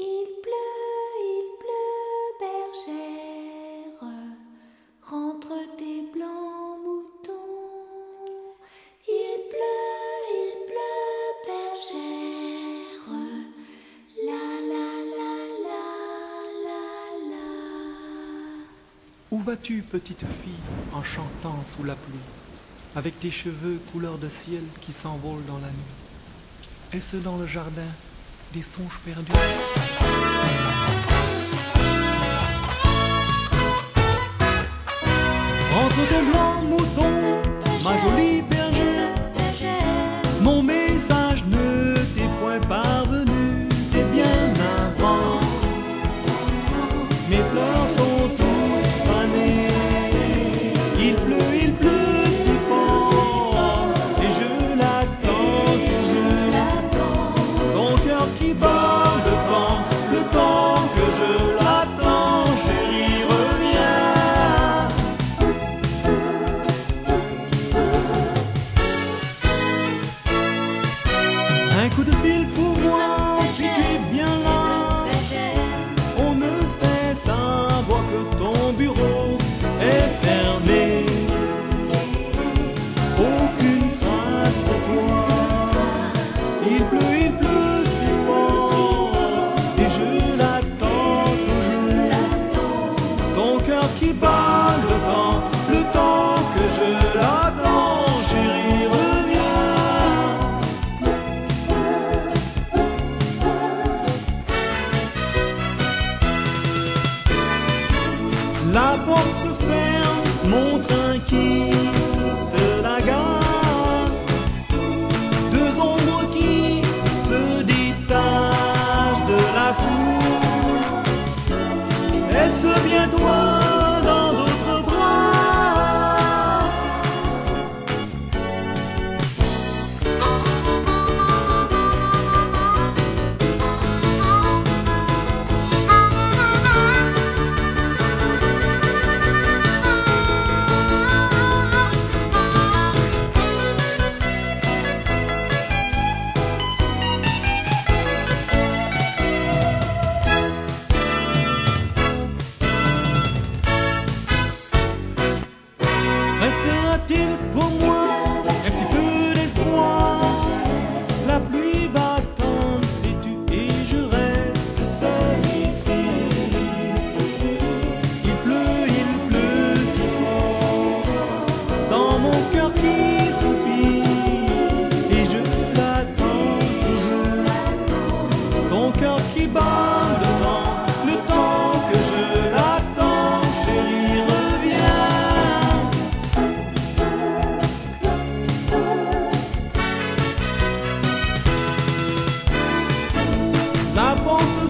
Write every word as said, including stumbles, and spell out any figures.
Il pleut, il pleut, bergère, rentre tes blancs moutons. Il pleut, il pleut, bergère, la la la la la la. Où vas-tu, petite fille, en chantant sous la pluie, avec tes cheveux couleur de ciel qui s'envolent dans la nuit? Est-ce dans le jardin des songes perdus? Rentre tes blancs moutons, ma jolie bergère, mon message ne t'est point parvenu. C'est bien avant, mes fleurs sont toutes fanées. Il pleut, il pleut si fort, et je l'attends, je l'attends. Ton cœur qui bat devant, le temps que je l'attends, chérie, reviens. Un coup de fil pour moi, si tu es bien là. On me fait savoir que ton bureau est fermé. Aucune trace de toi. Il pleut, il pleut si fort, et je l'attends toujours. Ton cœur qui bat le temps, le temps que je l'attends, chérie, reviens. La porte se ferme, mon train quitte la gare. Deux ombres qui se détachent de la foule. Est-ce bien toi dans d'autres bras? Restera-t-il pour moi un petit peu d'espoir? La pluie va tomber, sais-tu, et je reste seul ici. Il pleut, il pleut si fort, dans mon cœur qui soupire, et je l'attends toujours. Ton cœur qui bat. La porte